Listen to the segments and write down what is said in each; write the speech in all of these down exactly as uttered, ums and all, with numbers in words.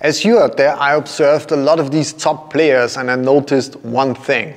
As you out there, I observed a lot of these top players and I noticed one thing.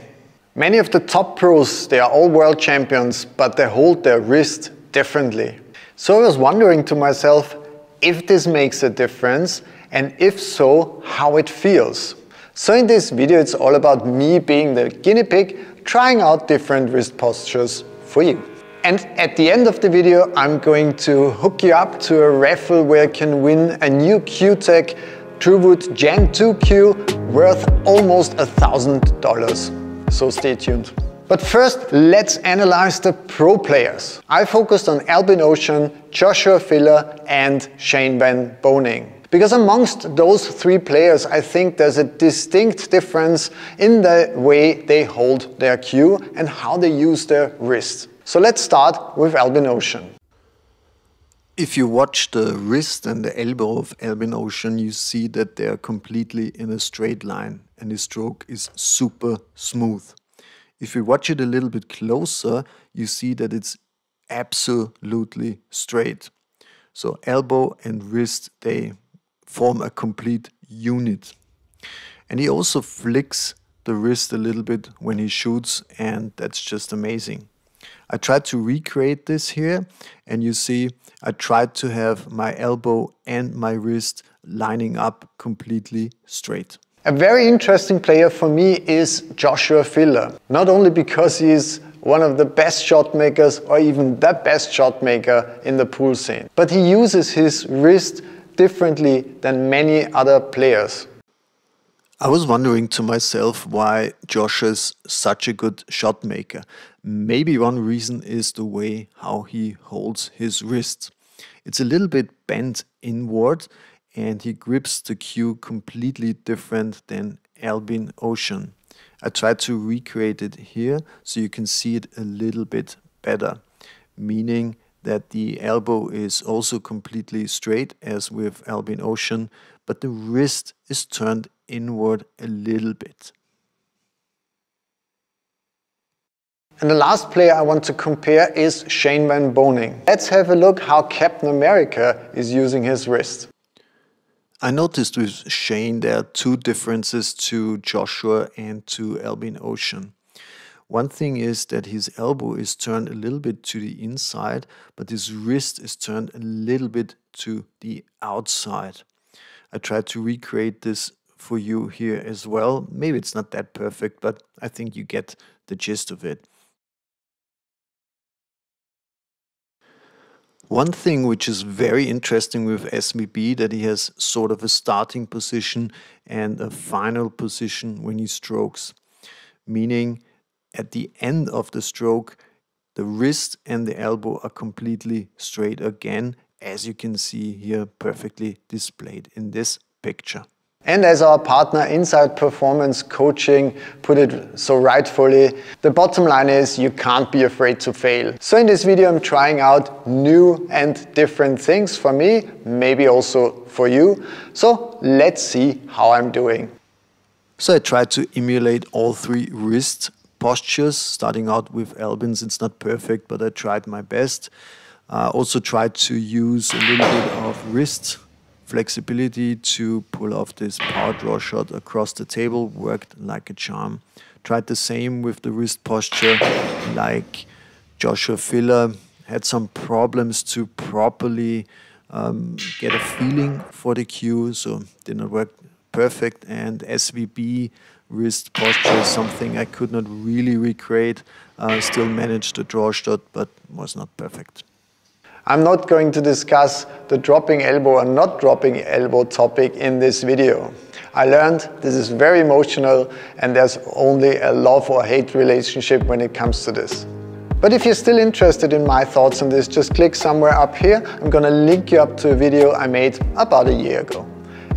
Many of the top pros, they are all world champions, but they hold their wrist differently. So I was wondering to myself if this makes a difference and if so, how it feels. So in this video, it's all about me being the guinea pig, trying out different wrist postures for you. And at the end of the video, I'm going to hook you up to a raffle where you can win a new Q Tech Truewood Gen two Q worth almost one thousand dollars. So stay tuned. But first, let's analyze the pro players. I focused on Albin Ouschan, Joshua Filler and Shane Van Boening. Because amongst those three players, I think there's a distinct difference in the way they hold their cue and how they use their wrist. So let's start with Albin Ouschan. If you watch the wrist and the elbow of Albin Ouschan, you see that they are completely in a straight line and his stroke is super smooth. If you watch it a little bit closer, you see that it's absolutely straight. So elbow and wrist, they form a complete unit. And he also flicks the wrist a little bit when he shoots, and that's just amazing. I tried to recreate this here, and you see I tried to have my elbow and my wrist lining up completely straight. A very interesting player for me is Joshua Filler. Not only because he is one of the best shot makers or even the best shot maker in the pool scene, but he uses his wrist differently than many other players. I was wondering to myself why Josh is such a good shot maker. Maybe one reason is the way how he holds his wrist. It's a little bit bent inward and he grips the cue completely different than Albin Ouschan. I tried to recreate it here so you can see it a little bit better, meaning that the elbow is also completely straight as with Albin Ouschan, but the wrist is turned inward a little bit. And the last player I want to compare is Shane Van Boening. Let's have a look how Captain America is using his wrist. I noticed with Shane there are two differences to Joshua and to Albin Ouschan. One thing is that his elbow is turned a little bit to the inside, but his wrist is turned a little bit to the outside. I tried to recreate this for you here as well. Maybe it's not that perfect, but I think you get the gist of it. One thing which is very interesting with S V B, that he has sort of a starting position and a final position when he strokes, meaning at the end of the stroke, the wrist and the elbow are completely straight again, as you can see here perfectly displayed in this picture. And as our partner Insight Performance Coaching put it so rightfully, the bottom line is you can't be afraid to fail. So in this video I'm trying out new and different things for me, maybe also for you. So let's see how I'm doing. So I tried to emulate all three wrist postures, starting out with Albin's. It's not perfect, but I tried my best. I also tried to use a little bit of wrist flexibility to pull off this power draw shot across the table, worked like a charm. Tried the same with the wrist posture, like Joshua Filler, had some problems to properly um, get a feeling for the cue, so did not work perfect. And S V B wrist posture is something I could not really recreate, uh, still managed the draw shot, but was not perfect. I'm not going to discuss the dropping elbow and not dropping elbow topic in this video. I learned this is very emotional and there's only a love or hate relationship when it comes to this. But if you're still interested in my thoughts on this, just click somewhere up here. I'm gonna link you up to a video I made about a year ago.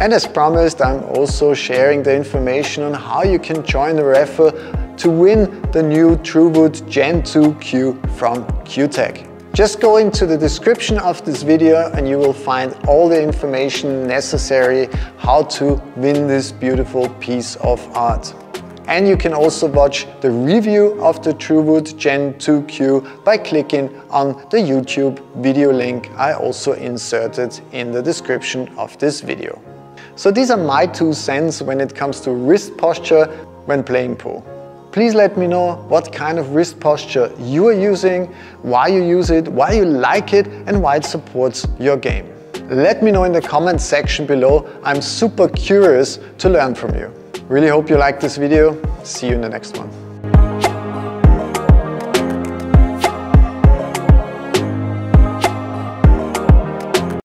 And as promised, I'm also sharing the information on how you can join the raffle to win the new Truewood Gen two Q from Cuetec. Just go into the description of this video and you will find all the information necessary how to win this beautiful piece of art. And you can also watch the review of the Truewood Gen two Q by clicking on the YouTube video link I also inserted in the description of this video. So these are my two cents when it comes to wrist posture when playing pool. Please let me know what kind of wrist posture you are using, why you use it, why you like it, and why it supports your game. Let me know in the comment section below. I'm super curious to learn from you. Really hope you liked this video. See you in the next one.